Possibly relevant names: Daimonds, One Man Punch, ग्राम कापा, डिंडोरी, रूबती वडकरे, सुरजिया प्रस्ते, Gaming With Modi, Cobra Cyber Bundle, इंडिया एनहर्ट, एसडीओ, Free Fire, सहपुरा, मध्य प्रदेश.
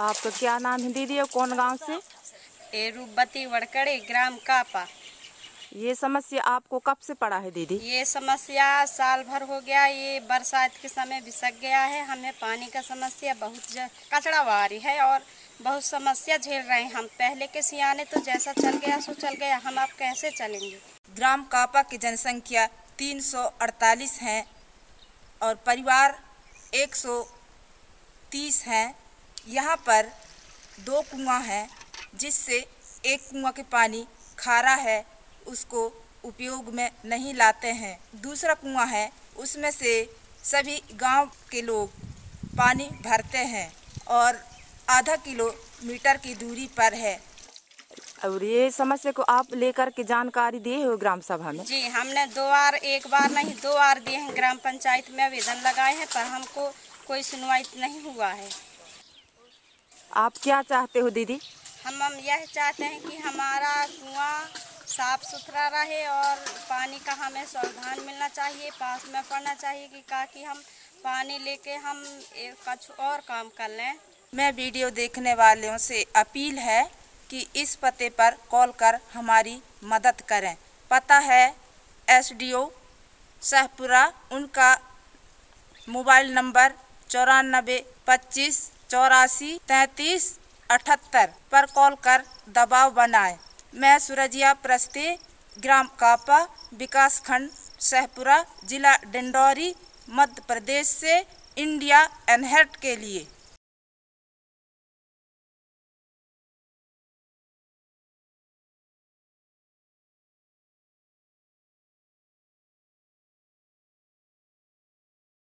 आपका क्या नाम है दीदी और कौन गांव से? ये रूबती वडकरे, ग्राम कापा। ये समस्या आपको कब से पड़ा है दीदी? ये समस्या साल भर हो गया, ये बरसात के समय बिसक गया है। हमें पानी का समस्या बहुत, कचड़ा वारी है और बहुत समस्या झेल रहे हैं हम। पहले के सियाने तो जैसा चल गया सो चल गया, हम आप कैसे चलेंगे। ग्राम कापा की जनसंख्या 348 है और परिवार 130 हैं। यहाँ पर 2 कुआं हैं, जिससे एक कुआं के पानी खारा है, उसको उपयोग में नहीं लाते हैं। दूसरा कुआं है, उसमें से सभी गांव के लोग पानी भरते हैं और आधा किलोमीटर की दूरी पर है। और ये समस्या को आप लेकर के जानकारी दिए हो ग्राम सभा में? जी, हमने 2 बार, एक बार नहीं 2 बार दिए हैं। ग्राम पंचायत में आवेदन लगाए हैं पर हमको कोई सुनवाई नहीं हुआ है। आप क्या चाहते हो दीदी? हम यह चाहते हैं कि हमारा कुआं साफ सुथरा रहे और पानी का हमें सावधान मिलना चाहिए, पास में पड़ना चाहिए कि ताकि हम पानी लेके हम कुछ और काम कर लें। मैं वीडियो देखने वालों से अपील है कि इस पते पर कॉल कर हमारी मदद करें। पता है एसडीओ सहपुरा, उनका मोबाइल नंबर 9425843378 पर कॉल कर दबाव बनाएं। मैं सुरजिया प्रस्ते, ग्राम कापा, विकास खंड सहपुरा, जिला डिंडोरी, मध्य प्रदेश से इंडिया एनहर्ट के लिए।